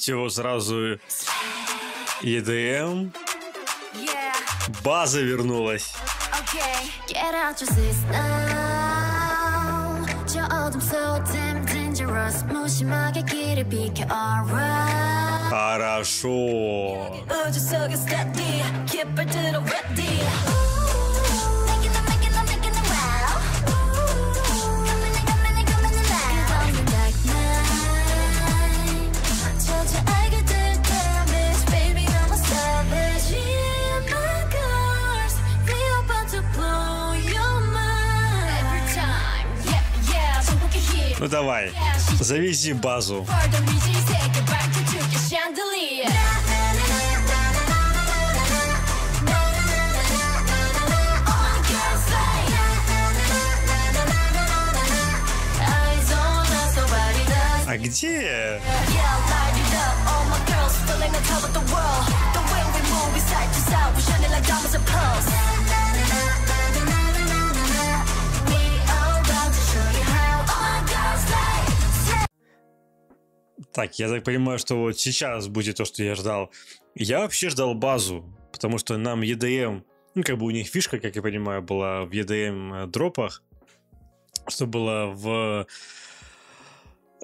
Чего сразу? EDM. База вернулась. Хорошо. Ну давай, завези базу. А где? Так, я так понимаю, что вот сейчас будет то, что я ждал. Я вообще ждал базу, потому что нам EDM, ну как бы у них фишка, как я понимаю, была в EDM дропах, что было в...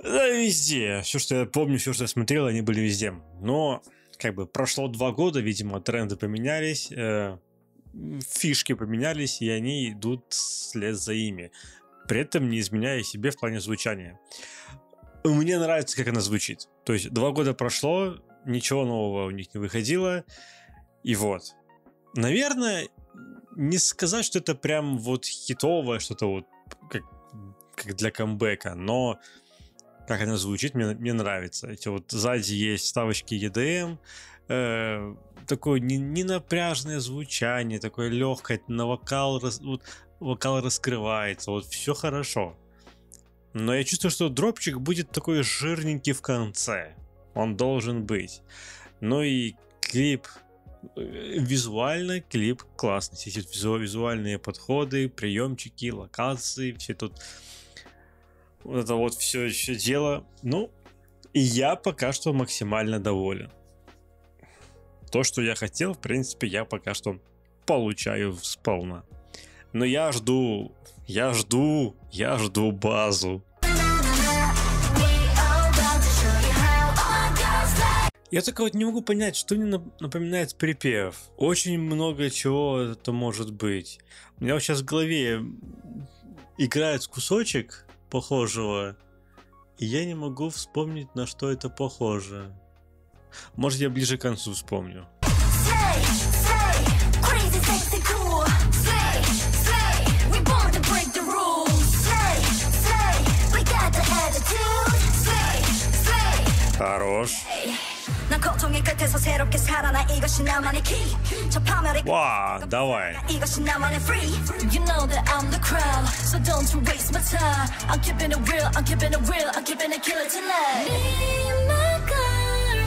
Да, везде. Все, что я помню, все, что я смотрел, они были везде. Но, как бы, прошло 2 года, видимо, тренды поменялись, фишки поменялись, и они идут вслед за ими, при этом не изменяя себе в плане звучания. Мне нравится, как она звучит. То есть 2 года прошло, ничего нового у них не выходило. И вот. Наверное, не сказать, что это прям вот хитовое, что-то вот как для камбэка, но как она звучит, мне нравится. Эти вот сзади есть вставочки EDM, такое ненапряжное звучание, такое легкое, на вокал, вот, вокал раскрывается, вот все хорошо. Но я чувствую, что дропчик будет такой жирненький в конце. Он должен быть. Ну и клип. Визуально клип классный. Сейчас визуальные подходы, приемчики, локации, все тут. Вот это вот все дело. Ну, и я пока что максимально доволен. То, что я хотел, в принципе, я пока что получаю сполна. Но я жду базу. Я только вот не могу понять, что мне напоминает припев. Очень много чего это может быть. У меня вот сейчас в голове играет кусочек похожего, и я не могу вспомнить, на что это похоже. Может, я ближе к концу вспомню. Хорош. Ва, давай.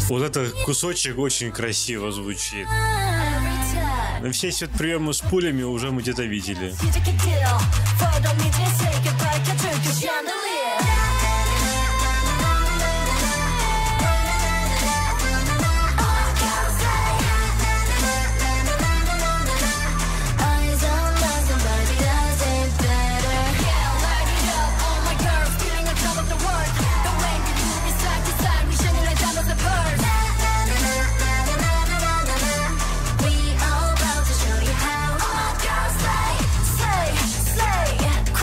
Вот этот кусочек очень красиво звучит. Все эти вот приемы с пулями уже мы где-то видели.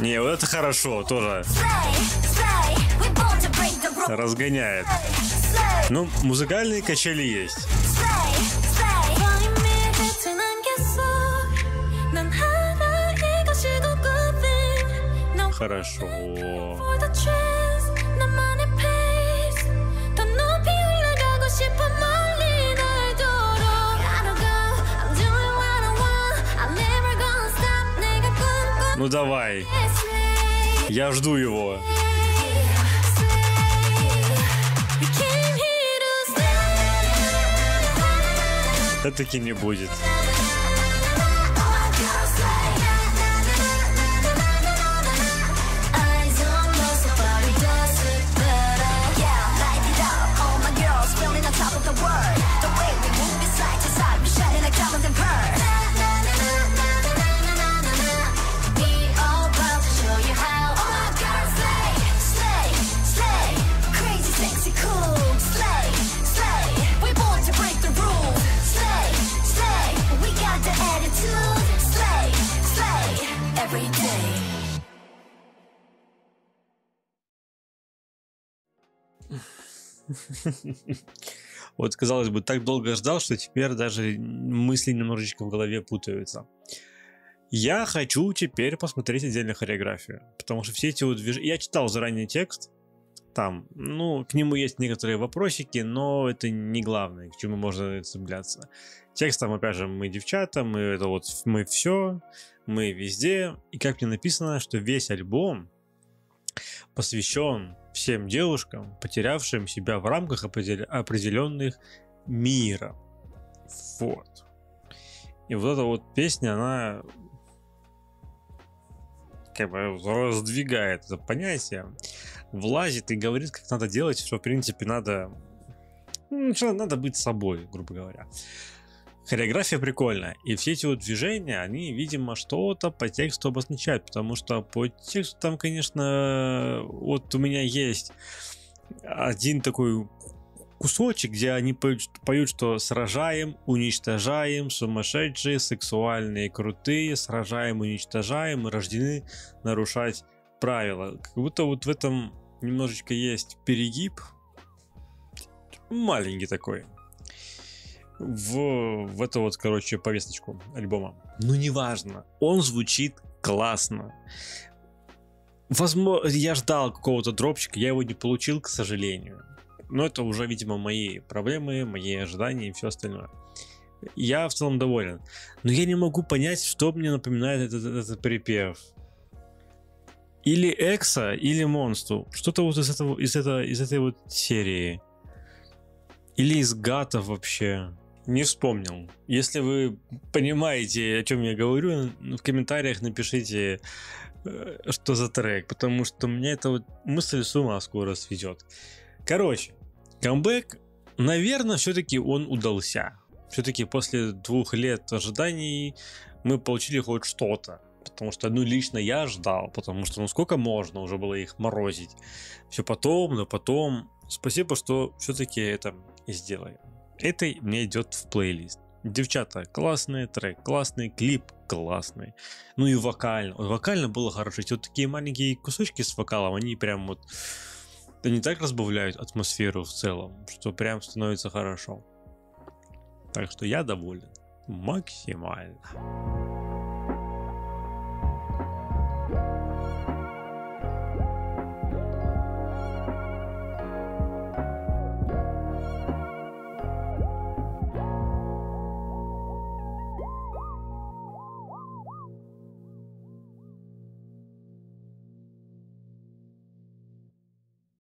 Не, вот это хорошо, тоже разгоняет. Ну, музыкальные качели есть. Хорошо. Ну давай. Я жду его. Да таки не будет. Вот, казалось бы, так долго ждал, что теперь даже мысли немножечко в голове путаются. Я хочу теперь посмотреть отдельно хореографию, потому что все эти вот движения... Я читал заранее текст, там, ну, к нему есть некоторые вопросики, но это не главное, к чему можно цепляться. Текст там, опять же, мы девчата, мы это вот, мы все, мы везде. И как мне написано, что весь альбом посвящен всем девушкам, потерявшим себя в рамках определенных мира. Вот. И вот эта вот песня, она как бы раздвигает это понятие, влазит и говорит, как надо делать, что, в принципе, надо быть собой, грубо говоря. Хореография прикольная, и все эти вот движения, они, видимо, что-то по тексту обозначают, потому что по тексту там, конечно, вот у меня есть один такой кусочек, где они поют, что сражаем, уничтожаем, сумасшедшие, сексуальные, крутые, сражаем, уничтожаем, рождены нарушать правила. Как будто вот в этом немножечко есть перегиб, маленький такой, в эту вот, короче, повесточку альбома. Ну, неважно, он звучит классно. Возможно, я ждал какого-то дропчика, я его не получил, к сожалению. Но это уже, видимо, мои проблемы, мои ожидания и все остальное. Я в целом доволен. Но я не могу понять, что мне напоминает этот припев. Или Экса, или Монсту. Что-то вот из этой вот серии. Или из Гата вообще. Не вспомнил. Если вы понимаете, о чем я говорю, в комментариях напишите, что за трек. Потому что мне эта вот мысль с ума скоро сведет. Короче, камбэк, наверное, все-таки он удался. Все-таки после 2 лет ожиданий мы получили хоть что-то. Потому что, ну, лично я ждал. Потому что, ну, сколько можно уже было их морозить. Все потом, но потом. Спасибо, что все-таки это сделали. Это мне идет в плейлист. Девчата, классный трек, классный клип, классный. Ну и вокально. Вокально было хорошо. Вот такие маленькие кусочки с вокалом, они прям вот... Они так разбавляют атмосферу в целом, что прям становится хорошо. Так что я доволен максимально.